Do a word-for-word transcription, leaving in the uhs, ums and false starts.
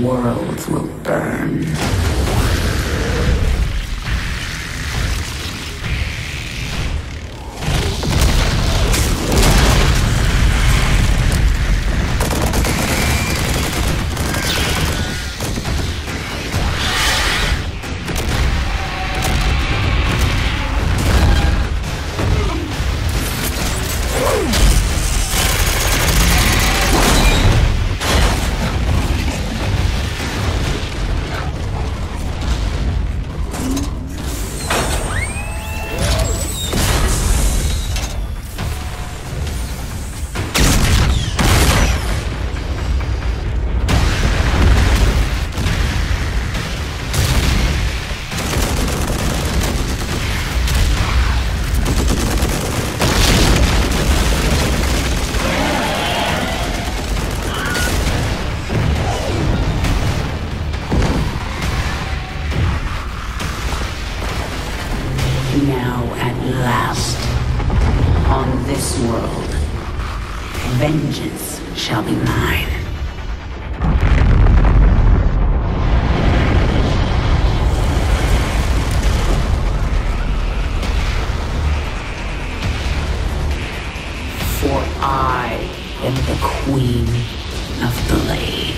world will burn. Now, at last, on this world, vengeance shall be mine. For I am the Queen of Blades.